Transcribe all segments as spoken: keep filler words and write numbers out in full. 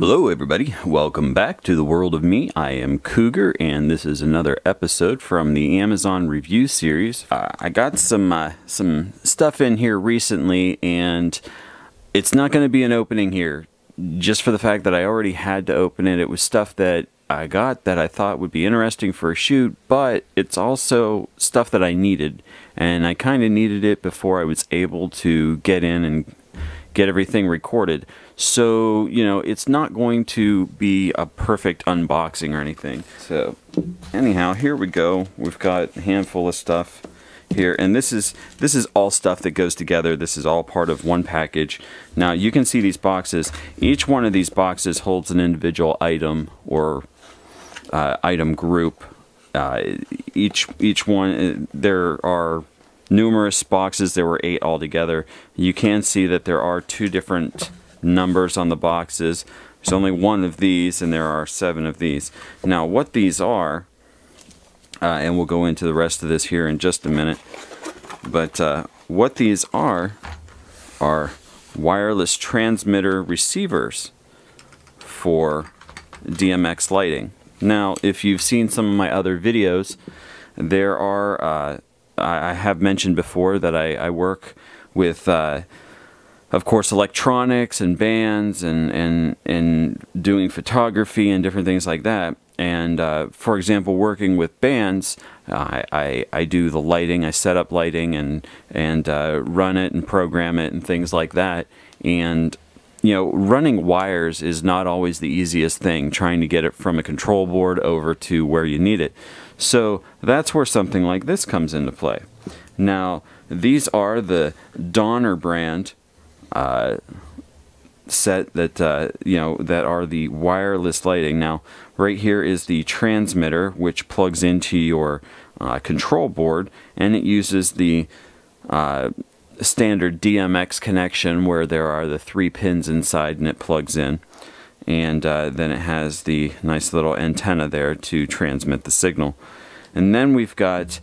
Hello everybody, welcome back to the World of Me. I am Cougar and this is another episode from the Amazon review series. Uh, I got some uh, some stuff in here recently and it's not going to be an opening here just for the fact that I already had to open it. It was stuff that I got that I thought would be interesting for a shoot, but it's also stuff that I needed and I kind of needed it before I was able to get in and get everything recorded. So, you know, it's not going to be a perfect unboxing or anything. So, anyhow, here we go. We've got a handful of stuff here, and this is this is all stuff that goes together. This is all part of one package. Now, you can see these boxes. Each one of these boxes holds an individual item or uh, item group. Uh, each each one, there are numerous boxes. There were eight altogether. You can see that there are two different numbers on the boxes. There's only one of these and there are seven of these. Now what these are, uh, and we'll go into the rest of this here in just a minute, but uh, what these are are wireless transmitter receivers for D M X lighting. Now if you've seen some of my other videos, there are uh, I have mentioned before that I, I work with, uh, of course, electronics and bands and, and, and doing photography and different things like that. And, uh, for example, working with bands, I, I, I do the lighting, I set up lighting and, and uh, run it and program it and things like that. And, you know, running wires is not always the easiest thing, trying to get it from a control board over to where you need it. So that's where something like this comes into play. Now, these are the Donner brand uh, set that uh, you know that are the wireless lighting. Now, right here is the transmitter, which plugs into your uh, control board, and it uses the uh, standard D M X connection, where there are the three pins inside, and it plugs in. And uh, then it has the nice little antenna there to transmit the signal. And then we've got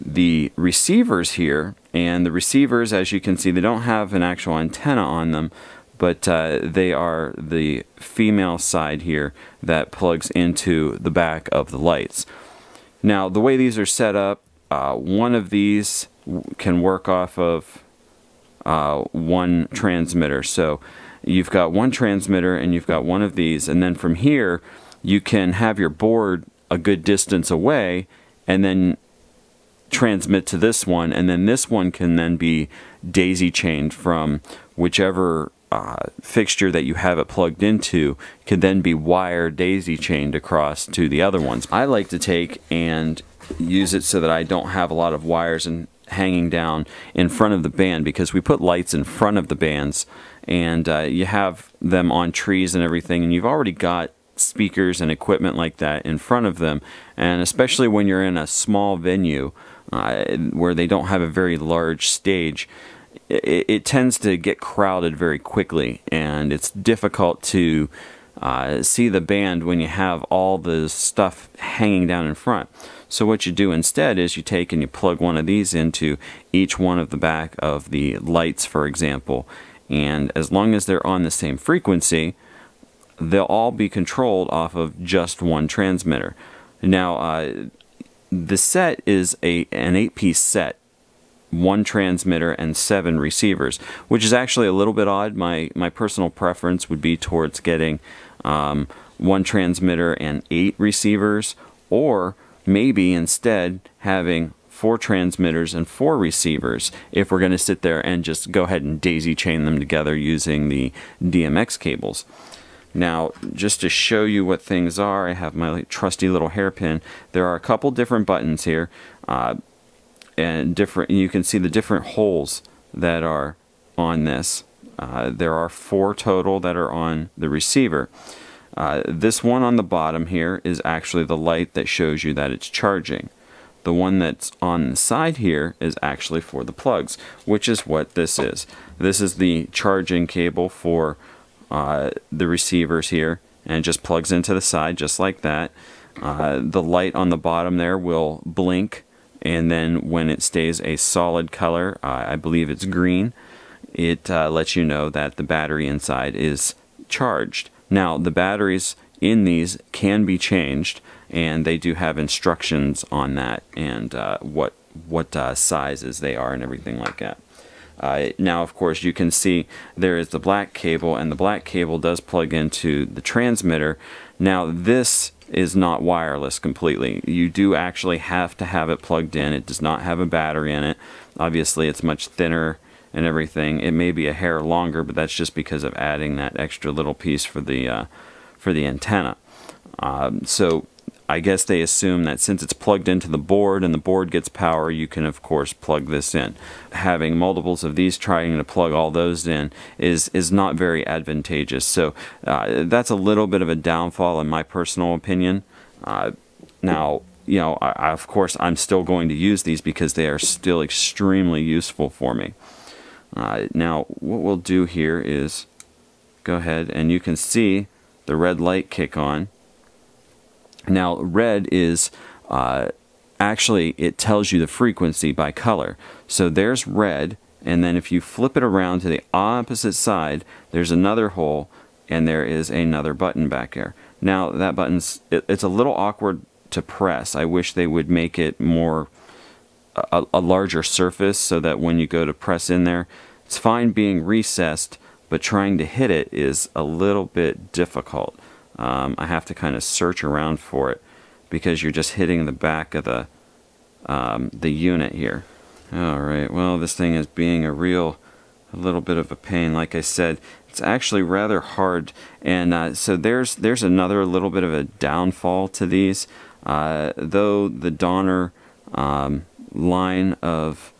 the receivers here, and the receivers, as you can see, they don't have an actual antenna on them, but uh, they are the female side here that plugs into the back of the lights. Now the way these are set up, uh, one of these can work off of uh, one transmitter. So you've got one transmitter and you've got one of these, and then from here you can have your board a good distance away and then transmit to this one, and then this one can then be daisy chained from whichever uh, fixture that you have it plugged into, can then be wire daisy chained across to the other ones. I like to take and use it so that I don't have a lot of wires and hanging down in front of the band, because we put lights in front of the bands and uh, you have them on trees and everything, and you've already got speakers and equipment like that in front of them. And especially when you're in a small venue uh, where they don't have a very large stage, it, it tends to get crowded very quickly, and it's difficult to uh, see the band when you have all the stuff hanging down in front. So what you do instead is you take and you plug one of these into each one of the back of the lights, for example, and as long as they're on the same frequency, they'll all be controlled off of just one transmitter. Now, uh, the set is a, an eight-piece set, one transmitter and seven receivers, which is actually a little bit odd. My, my personal preference would be towards getting um, one transmitter and eight receivers, or maybe instead having four transmitters and four receivers if we're going to sit there and just go ahead and daisy chain them together using the D M X cables. Now, just to show you what things are, I have my trusty little hairpin. There are a couple different buttons here, uh, and different. You can see the different holes that are on this. Uh, there are four total that are on the receiver. Uh, this one on the bottom here is actually the light that shows you that it's charging. The one that's on the side here is actually for the plugs, which is what this is. This is the charging cable for uh, the receivers here, and it just plugs into the side just like that. Uh, the light on the bottom there will blink, and then when it stays a solid color, uh, I believe it's green, it uh, lets you know that the battery inside is charged. Now, the batteries in these can be changed, and they do have instructions on that and uh, what what uh, sizes they are and everything like that. Uh, now, of course, you can see there is the black cable, and the black cable does plug into the transmitter. Now, this is not wireless completely. You do actually have to have it plugged in. It does not have a battery in it. Obviously, it's much thinner and everything. It may be a hair longer, but that's just because of adding that extra little piece for the uh, for the antenna. Um, so I guess they assume that since it's plugged into the board and the board gets power, you can of course plug this in. Having multiples of these, trying to plug all those in is is not very advantageous. So uh, that's a little bit of a downfall in my personal opinion. Uh, now, you know, I, I, of course I'm still going to use these because they are still extremely useful for me. Uh, now, what we'll do here is go ahead, and you can see the red light kick on. Now, red is uh, actually, it tells you the frequency by color. So there's red, and then if you flip it around to the opposite side, there's another hole, and there is another button back there. Now, that button's it, it's a little awkward to press. I wish they would make it more a, a larger surface so that when you go to press in there, it's fine being recessed, but trying to hit it is a little bit difficult. Um, I have to kind of search around for it because you're just hitting the back of the um, the unit here. All right, well, this thing is being a real a little bit of a pain. Like I said, it's actually rather hard, and uh, so there's there's another little bit of a downfall to these. Uh, though the Donner um, line of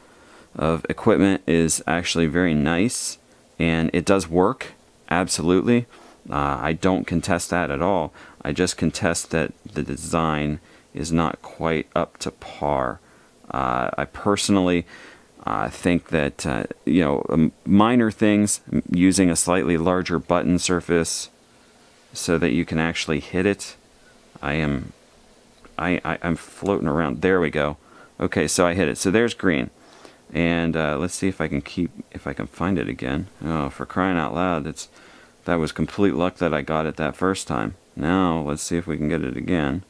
of equipment is actually very nice, and it does work absolutely. Uh, I don't contest that at all. I just contest that the design is not quite up to par. Uh, I personally uh, think that uh, you know, um, minor things, using a slightly larger button surface so that you can actually hit it. I am, I, I I'm floating around. There we go. Okay, so I hit it. So there's green, and uh, let's see if I can keep if I can find it again. Oh, for crying out loud! It's That was complete luck that I got it that first time. Now, let's see if we can get it again.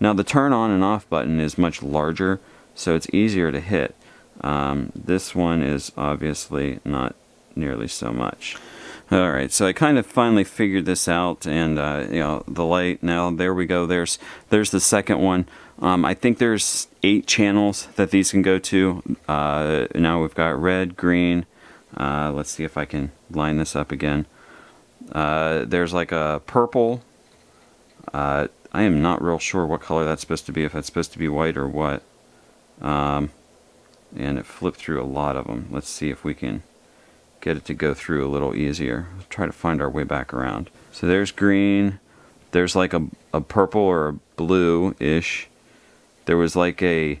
Now, the turn on and off button is much larger, so it's easier to hit. Um, this one is obviously not nearly so much. Alright, so I kind of finally figured this out, and, uh, you know, the light, now, there we go, there's, there's the second one. Um, I think there's eight channels that these can go to. Uh, now we've got red, green, Uh, let's see if I can line this up again. Uh, there's like a purple. Uh, I am not real sure what color that's supposed to be, if it's supposed to be white or what. Um, and it flipped through a lot of them. Let's see if we can get it to go through a little easier. Let's try to find our way back around. So there's green. There's like a, a purple or a blue-ish. There was like a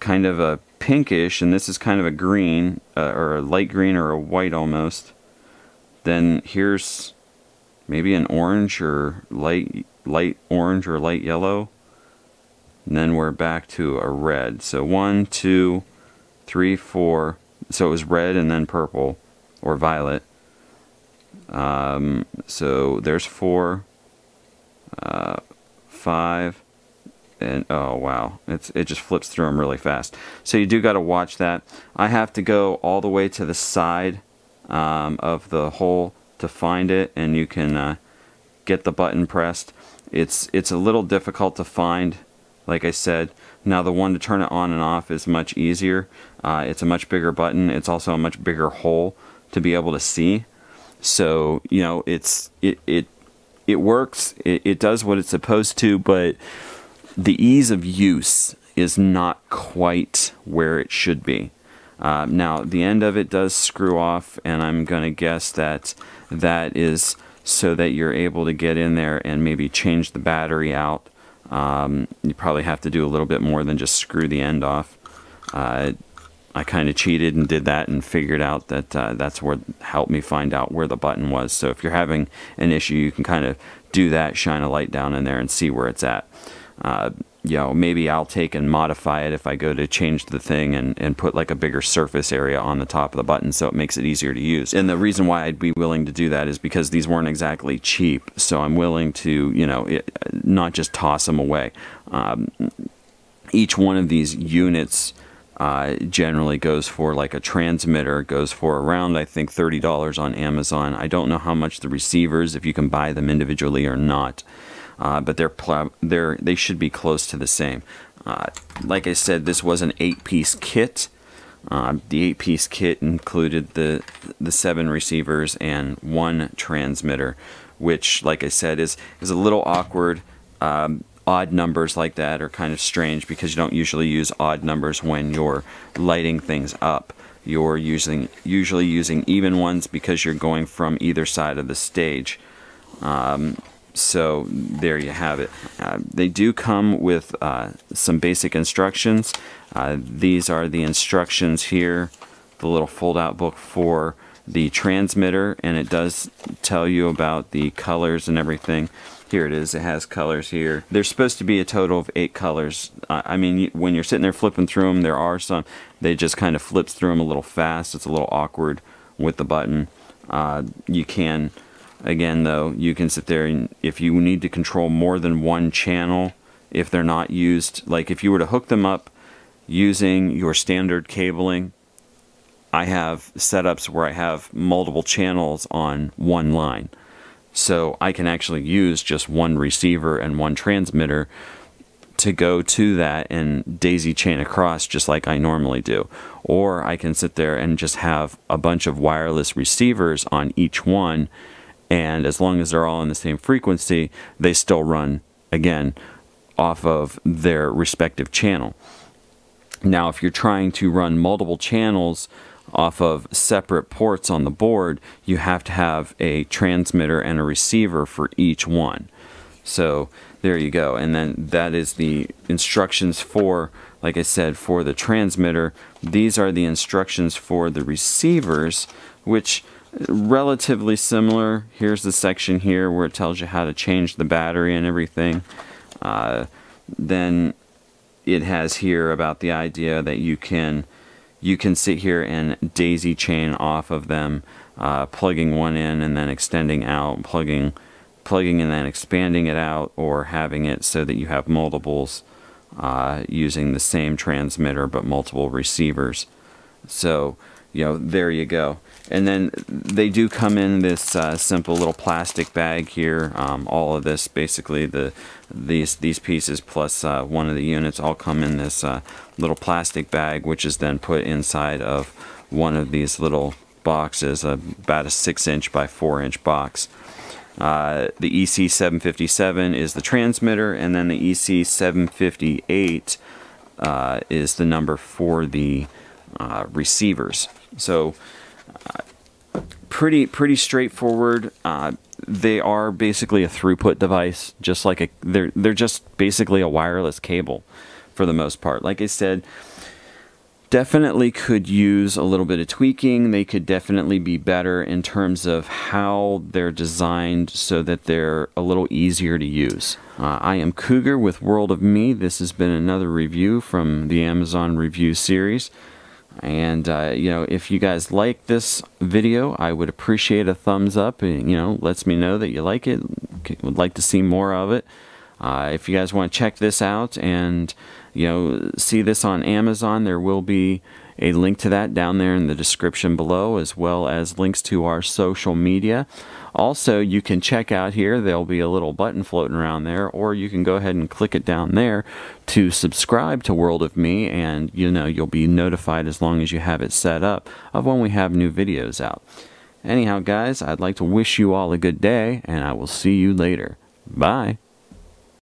kind of a pinkish, and this is kind of a green, uh, or a light green or a white almost. Then here's maybe an orange or light light orange or light yellow, and then we're back to a red. So one, two, three, four, so it was red and then purple or violet. Um, so there's four, uh, five. And oh wow, it's it just flips through them really fast. So you do got to watch that. I have to go all the way to the side um, of the hole to find it, and you can uh, get the button pressed. It's it's a little difficult to find, like I said. Now the one to turn it on and off is much easier. Uh, it's a much bigger button. It's also a much bigger hole to be able to see. So you know, it's it it it works. It, it does what it's supposed to, but the ease of use is not quite where it should be. Uh, now, the end of it does screw off, and I'm going to guess that that is so that you're able to get in there and maybe change the battery out. Um, you probably have to do a little bit more than just screw the end off. Uh, I kind of cheated and did that and figured out that uh, that's what helped me find out where the button was. So if you're having an issue, you can kind of do that, shine a light down in there, and see where it's at. Uh, you know, maybe I'll take and modify it if I go to change the thing and, and put like a bigger surface area on the top of the button so it makes it easier to use. And the reason why I'd be willing to do that is because these weren't exactly cheap, so I'm willing to, you know, it, not just toss them away. Um, each one of these units uh, generally goes for, like a transmitter goes for around, I think, thirty dollars on Amazon. I don't know how much the receivers, if you can buy them individually or not. Uh, but they're they're they should be close to the same. Uh, like I said, this was an eight-piece kit. Uh, the eight-piece kit included the the seven receivers and one transmitter, which, like I said, is is a little awkward. Um, odd numbers like that are kind of strange because you don't usually use odd numbers when you're lighting things up. You're using usually using even ones because you're going from either side of the stage. Um, So there you have it. Uh, they do come with uh, some basic instructions. Uh, these are the instructions here, the little fold-out book for the transmitter, and it does tell you about the colors and everything. Here it is. It has colors here. There's supposed to be a total of eight colors. Uh, I mean, when you're sitting there flipping through them, there are some. They just kind of flips through them a little fast. It's a little awkward with the button. Uh, you can... Again, though, you can sit there, and if you need to control more than one channel, if they're not used, like if you were to hook them up using your standard cabling, I have setups where I have multiple channels on one line. So I can actually use just one receiver and one transmitter to go to that and daisy chain across just like I normally do. Or I can sit there and just have a bunch of wireless receivers on each one, and as long as they're all on the same frequency, they still run, again, off of their respective channel. Now, if you're trying to run multiple channels off of separate ports on the board, you have to have a transmitter and a receiver for each one. So there you go. And then that is the instructions for, like I said, for the transmitter. These are the instructions for the receivers, which... relatively similar. Here's the section here where it tells you how to change the battery and everything. Uh, then it has here about the idea that you can you can sit here and daisy chain off of them, uh, plugging one in and then extending out, plugging plugging and then expanding it out, or having it so that you have multiples uh, using the same transmitter but multiple receivers. So, you know, there you go. And then they do come in this uh, simple little plastic bag here. Um, all of this, basically, the these these pieces plus uh, one of the units all come in this uh, little plastic bag, which is then put inside of one of these little boxes, uh, about a six inch by four inch box. Uh, the E C seven fifty-seven is the transmitter, and then the E C seven fifty-eight uh, is the number for the uh, receivers. So. Uh, pretty pretty straightforward. Uh, they are basically a throughput device, just like a they're they're just basically a wireless cable for the most part. Like I said, definitely could use a little bit of tweaking. They could definitely be better in terms of how they're designed so that they're a little easier to use. Uh, I am Cougar with World of Me. This has been another review from the Amazon review series. And, uh, you know, if you guys like this video, I would appreciate a thumbs up. And, you know, lets me know that you like it, would like to see more of it. Uh, if you guys want to check this out and, you know, see this on Amazon, there will be a link to that down there in the description below, as well as links to our social media. Also, you can check out here, there'll be a little button floating around there, or you can go ahead and click it down there to subscribe to World of Me, and you know, you'll be notified as long as you have it set up of when we have new videos out. Anyhow, guys, I'd like to wish you all a good day, and I will see you later. Bye!